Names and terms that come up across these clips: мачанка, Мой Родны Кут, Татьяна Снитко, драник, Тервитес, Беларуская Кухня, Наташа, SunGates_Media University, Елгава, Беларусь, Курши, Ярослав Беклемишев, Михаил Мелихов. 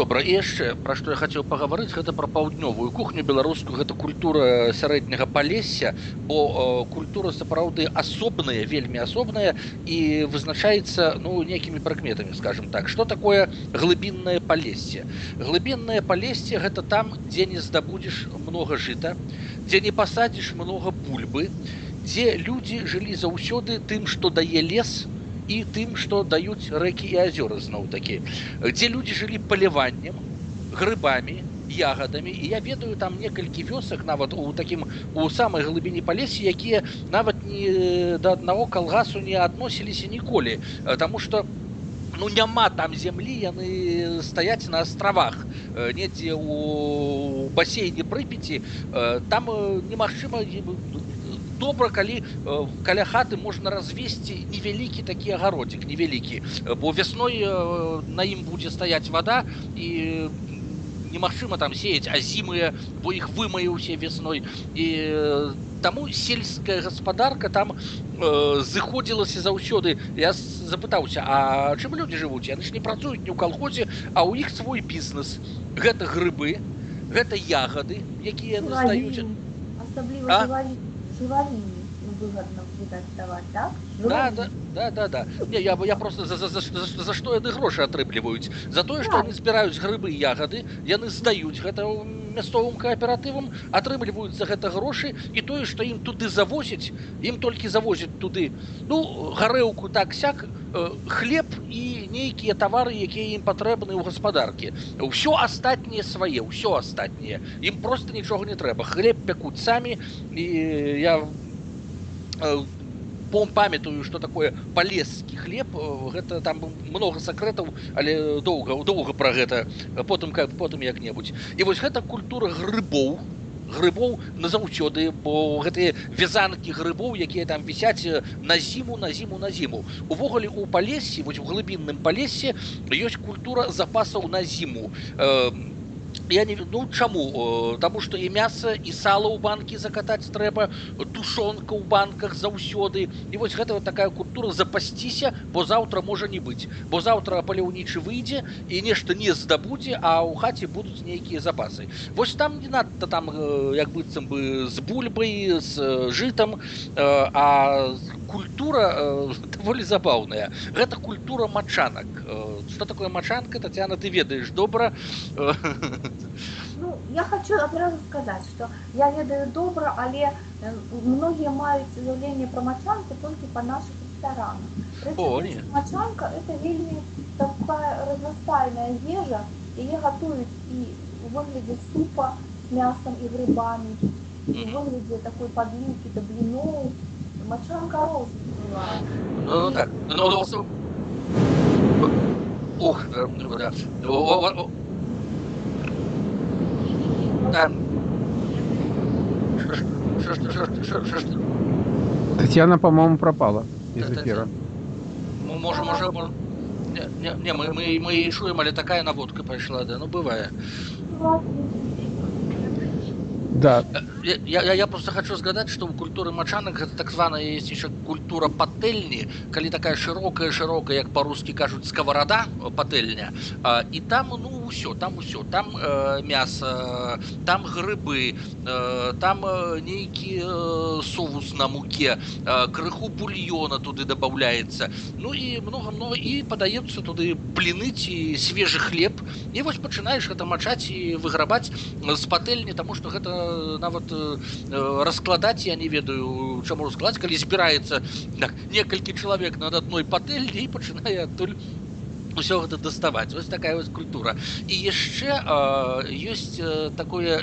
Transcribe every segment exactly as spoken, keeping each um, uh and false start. добра. І яшчэ, пра што я хацеў пагаварыць, гэта пра паўднёвую кухню беларускую, гэта культура сярэдняга Палесся, бо культура сапраўды асобная, вельмі асобная і вызначаецца, ну, некімі прыкметамі, скажем так. Што такое глыбіннае Палессе? Глыбіннае Палессе гэта там, дзе не здабудзеш многа жыта, дзе не пасадзіш многа бульбы, дзе людзі жылі заўсёды тым, што дае лес, і тым, што даюць рэкі і азёры, зноў-такі. Дзе людзі жылі паляваннем, грыбамі, ягадамі. І я ведаю там некалькі вёсак, нават у такім, у самай глыбіні Палессі, якія нават ні да аднаго калгасу не адносіліся ніколі. Таму што, ну, няма там зямлі, яны стаяць на астравах. Недзе у басейне Прыпяці, там немагчыма... Добра, калі каля хаты можна развесці невялікі такі агародзік, невялікі, бо вясной на ім будзе стаяць вада і немагчыма там сеяць азімыя, бо іх вымае ўсе вясной. І таму сельская гаспадарка там зыходзілася заўсёды. Я запытаўся, а чым людзі жывуць? Яны ж не працуюць ні ў калхозе, а ў іх свой бізнес. Гэта грыбы, гэта ягады, якія яны здаюць. Асабліва жывалі. Жываліні выгодна выдаставаць, так? Да, да, да, да. Не, я, я просто за, за, за, за, за што яны грошы атрымліваюць. За тое, што яны збіраюць грыбы і ягады, яны здаюць гэта мясцовым кааператывам, атрымліваюць за гэта грошы, і тое, што ім туды завозяць, ім толькі завозяць туды, ну, гарэлку так-сяк, хлеб і нейкія тавары, якія ім патрэбны ў гаспадаркі. Усё астатняе свае, ўсё астатняе. Ім проста нічога не трэба. Хлеб пякуць самі, і я... памятаю, што такое палескі хлеб, гэта там многа сакрэтаў, але доўга, доўга пра гэта, потым, потым як-небудзь. І вось гэта культура грыбоў, грыбоў назаўсёды, бо гэтыя вязанкі грыбоў, якія там вісяць на зіму, на зіму, на зіму. Увогуле у Палессі, вось у глыбінным Палессі, ёсць культура запасаў на зіму. Я не веду, чаму? Таму, што і мяса, і сала ў банкі закатаць трэба, тушонка ў банках заўсёды. І вось гэта вот такая культура запасціся, бо заўтра можа не быць. Бо заўтра паляўнічы выйдзе і нешта не здабудзе, а ў хаце будуць нейкія запасы. Вось там не надта там, як быццам бы, з бульбай, з жытам, а культура даволі забаўная. Гэта культура мачанак. Што такое мачанка? Татьяна, ты ведаеш добра. Ну, я хочу одразу сказать, что я ведаю добра, але многие мают заявление про мачанку только по наших ресторанах. Причем, мачанка это вельми такая разностайная ежа, ее готовят и в выгляде супа с мясом и грибами, и в выгляде такой подлинки до блинов. Мачанка розовая. Ну, так. Ох, да. Татьяна, по-моему, пропала из эфира. Мы можем уже... Не, не, мы, мы, мы шуем, але такая наводка пришла, да, ну, бывает. Да. Я, я, я просто хочу сказать, что у культуры мачанак это так званая есть еще культура пательни, коли такая широкая-широкая, как по-русски кажут, сковорода, пательня, и там, ну, все, там все, там э, мясо, там грибы, э, там э, некий э, соус на муке, э, крыху бульона туда добавляется, ну и много-много, и подается туда блины, и свежий хлеб, и вот начинаешь это мачать и выграбать с пательни, потому что это нават раскладаць, я не ведаю, чаму раскладаць, калі збіраецца некалькі чалавек над адной патэльні і пачынае адтуль ўсё гэта даставаць. Вось такая вось культура. І яшчэ ёсць такое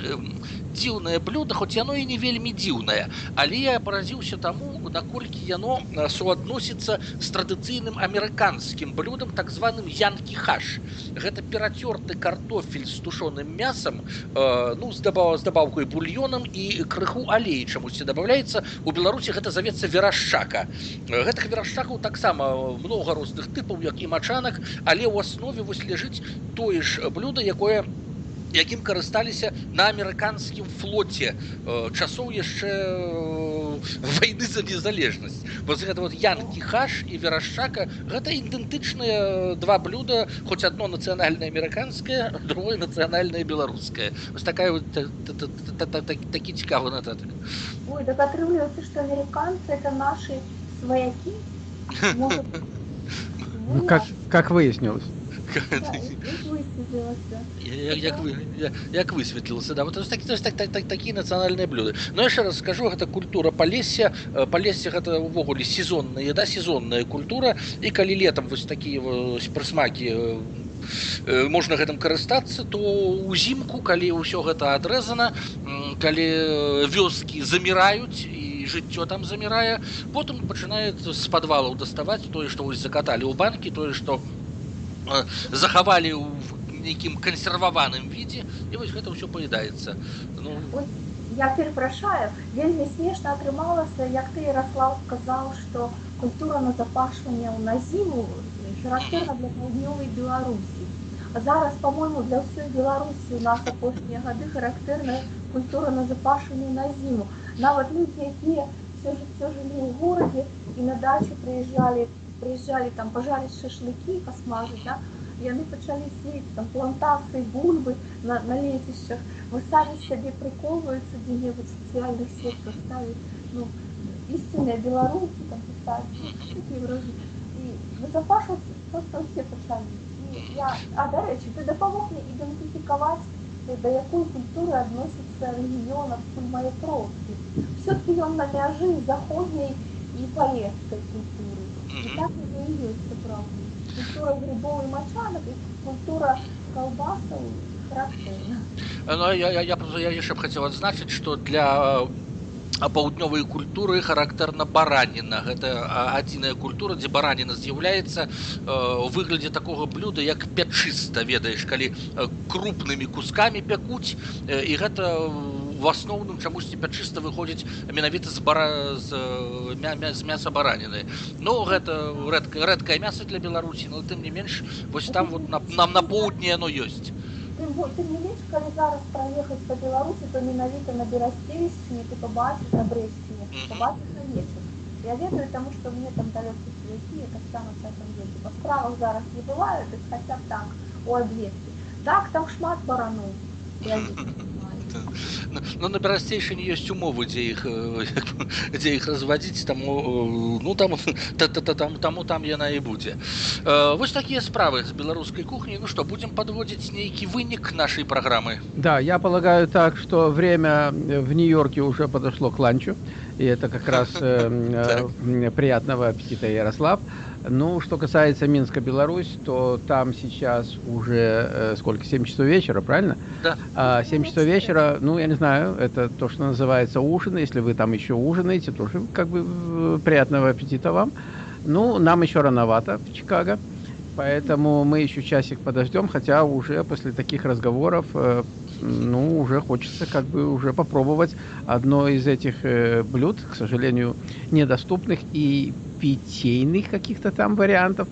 дзіўнае блюда, хоць яно і не вельмі дзіўнае, але я паразіўся таму, наколькі яно суадносіцца з традыцыйным амерыканскім блюдам, так званым янкі-хаш. Гэта перацёрты картофель з тушоным мясам, ну, з дабаўкай бульёнам і крыху алеі чамусьці дабаўляецца. У Беларусі гэта завецца верашчака. Гэтых верашчакаў таксама многа розных тыпаў, як і мачанак, але ў аснове вось ляжыць тое ж блюда, якое якім карысталіся на амерыканскім флоце часоў яшчэ вайны за незалежнасць. Вось гэта вот янкі-хаш і верашчака, гэта ідэнтычныя два блюда, хоць адно нацыянальнае амерыканскае, другое нацыянальнае беларускае. Вось такая вот такі цікавы нататак. Ой, так атрымліваецца, што амерыканцы это нашы сваякі? Как выяснилось. Як высветлілася, да, такія нацыянальныя блюды. Но яшчэ раз скажу, гэта культура Палесся, Палесся гэта ўвогуле сезонная еда, сезонная культура, і калі летам вось такія прысмакі можна гэтым карыстацца, то ўзімку, калі ўсё гэта адрэзана, калі вёскі заміраюць і жыццё там замірае, потым пачынаюць з падвалаў даставаць тое, што вось закаталі ў банкі, тое, што захавалі в неким консервованном виде, и вот это все поедается. Ну... Я перепрошаю, вельми смешно отрымалась, как ты, Ярослав, сказал, что культура на запашивание на зиму характерна для паўднёвай Беларусі. А зараз, по-моему, для всей Беларуси у нас апошнія годы характерная культура на запашивание на зиму. На вот люди, которые все же, все же жили в городе и на дачу приезжали, приезжали там пожарить шашлыки, посмажить, да, и они начали сеять там плантации, бульбы на, на летищах. Вы сами себе приколываются где-нибудь в социальных сетках, ставят, ну, истинные белорусы там писать, такие вроде. И вы запашиваете, просто все пацаны. И я, а, до речи, ты допомог мне идентификовать, до якой культуры относится регионов Пульмаепровки. Все-таки он на мяжи заходней и полезской культуры. И так и появился, правда. Культура грибов и мочанок, и культура колбасов характерна. Но я, я, я, я еще хотел отзначить, что для паўднёвай культуры характэрна бараніна. Гэта адзіная культура, дзе бараніна з'яўляецца у выглядзе такога блюда, як пячыста, ведаеш, калі крупнымі кускамі пякуць, і гэта в основном чамусьці пячыста выходзіць менавіта з бара... з... мя... з мяса бараніны. Ну, гэта рэдка... рэдкае мяса для Беларусі, но тым не менш, вось там вот на... нам на поўдні оно ёсць. Ты не видишь, когда зараз проехать по Беларуси, то ненавито на Берасцевичне, ты побачишь на Брестине, ты побачишь на вечер. Я верю тому, что мне там далекие связи, это самое в этом деле. По справах зараз не бывают, хотя так, у Адвесты. Так, там шмат баранов. Но на Берасцейшине есть умовы, где их, где их разводить, тому, ну, там, тому там яна и будзе. Вот такие справы с белорусской кухней. Ну что, будем подводить некий выник нашей программы? Да, я полагаю так, что время в Нью-Йорке уже подошло к ланчу. И это как раз приятного аппетита, Ярослав. Ну, что касается Минска, Беларусь, то там сейчас уже э, сколько? семь часов вечера, правильно? Да. А, семь часов вечера, ну, я не знаю, это то, что называется ужин. Если вы там еще ужинаете, тоже как бы приятного аппетита вам. Ну, нам еще рановато в Чикаго, поэтому мы еще часик подождем, хотя уже после таких разговоров, э, ну, уже хочется как бы уже попробовать одно из этих э, блюд, к сожалению, недоступных и питейных каких-то там вариантов,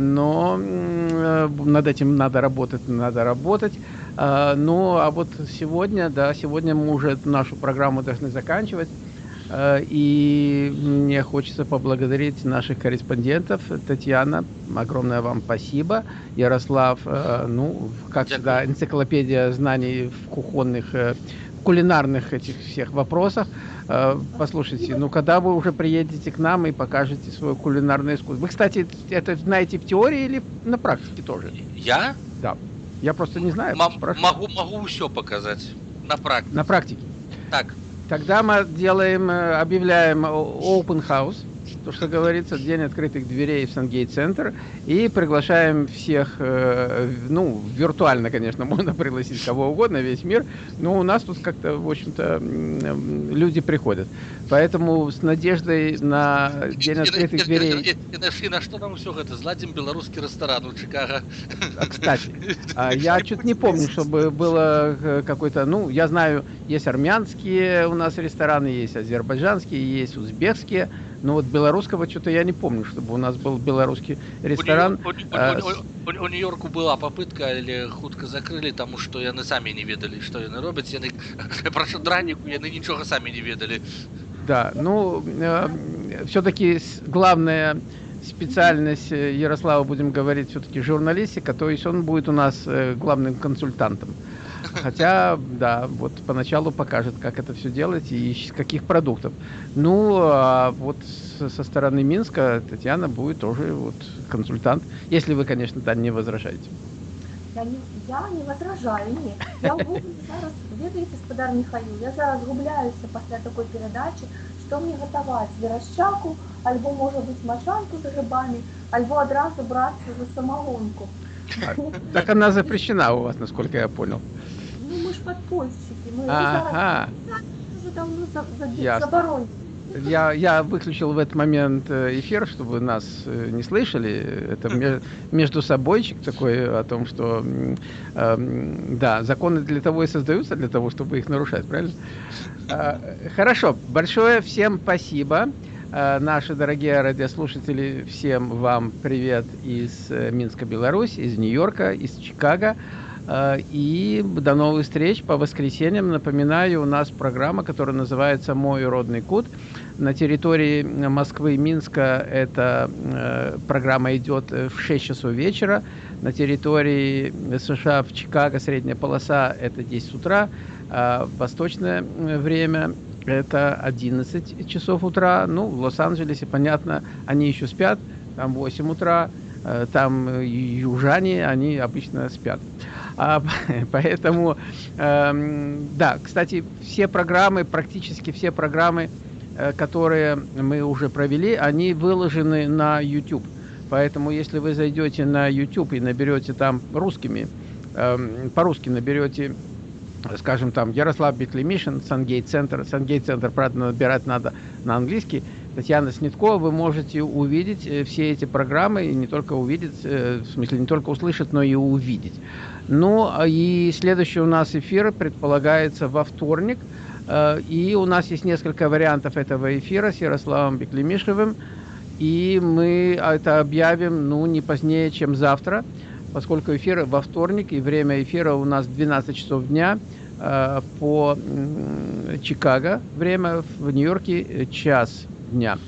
но над этим надо работать, надо работать. Ну, а вот сегодня, да, сегодня мы уже нашу программу должны заканчивать, и мне хочется поблагодарить наших корреспондентов. Татьяна, огромное вам спасибо. Ярослав, ну, как всегда, энциклопедия знаний в кухонных, кулинарных этих всех вопросах. Послушайте, ну когда вы уже приедете к нам и покажете свое кулинарное искусство? Вы, кстати, это знаете в теории или на практике тоже? Я? Да. Я просто не знаю. М- могу, могу все показать на практике. На практике. Так. Тогда мы делаем, объявляем open house, то, что говорится, день открытых дверей в Sungates-центр, и приглашаем всех, ну, виртуально, конечно, можно пригласить кого угодно, весь мир, но у нас тут как-то, в общем-то, люди приходят. Поэтому с надеждой на день открытых дверей... И на что нам все это? Зладим белорусский ресторан у Чикаго. Кстати, я что-то не помню, чтобы было какой-то... Ну, я знаю, есть армянские у нас рестораны, есть азербайджанские, есть узбекские. Но вот белорусского что-то я не помню, чтобы у нас был белорусский ресторан. У, а, у, у, у, у Нью-Йорку была попытка, але хутка закрыли, тому что яны самі не ведали, что яны робяць. Яны, прошу дранику, яны ничего сами не ведали. Да, ну, э, все-таки главная специальность Ярослава, будем говорить, все-таки журналистика, то есть он будет у нас главным консультантом. Хотя, да, вот поначалу покажет, как это все делать и из каких продуктов. Ну, а вот со стороны Минска Татьяна будет тоже вот консультант, если вы, конечно, там не возражаете. Я не, я не возражаю, нет. Я гублю зараз, ведаете, господар Михаил, я зараз губляюся после такой передачи, что мне готовать, верощаку, альбо, может быть, мочанку с грибами, альбо одразу браться за самогонку. А, так она запрещена у вас, насколько я понял. Ну, мы ж подпольщики, мы а уже давно за, за, заборонили. Я, я выключил в этот момент эфир, чтобы нас не слышали. Это между собойчик такой о том, что э, да, законы для того и создаются, для того, чтобы их нарушать, правильно? Э, хорошо, большое всем спасибо. Э, наши дорогие радиослушатели, всем вам привет из Минска, Беларусь, из Нью-Йорка, из Чикаго. И до новых встреч по воскресеньям. Напоминаю, у нас программа, которая называется «Мой родный Кут». На территории Москвы и Минска эта программа идет в шесть часов вечера. На территории США в Чикаго средняя полоса – это десять утра. А восточное время – это одиннадцать часов утра. Ну, в Лос-Анджелесе, понятно, они еще спят, там восемь утра. Там южане, они обычно спят. А, поэтому, э, да, кстати, все программы, практически все программы, э, которые мы уже провели, они выложены на YouTube. Поэтому, если вы зайдете на YouTube и наберете там русскими, э, по-русски наберете, скажем, там Ярослав Беклемишев, Sungates-центр, Sungates-центр, правда, набирать надо на английский, Татьяна Снитко, вы можете увидеть все эти программы, и не только увидеть, в смысле, не только услышать, но и увидеть. Ну, и следующий у нас эфир предполагается во вторник, и у нас есть несколько вариантов этого эфира с Ярославом Беклемишевым, и мы это объявим, ну, не позднее, чем завтра, поскольку эфир во вторник, и время эфира у нас двенадцать часов дня, по Чикаго время, в Нью-Йорке час дня.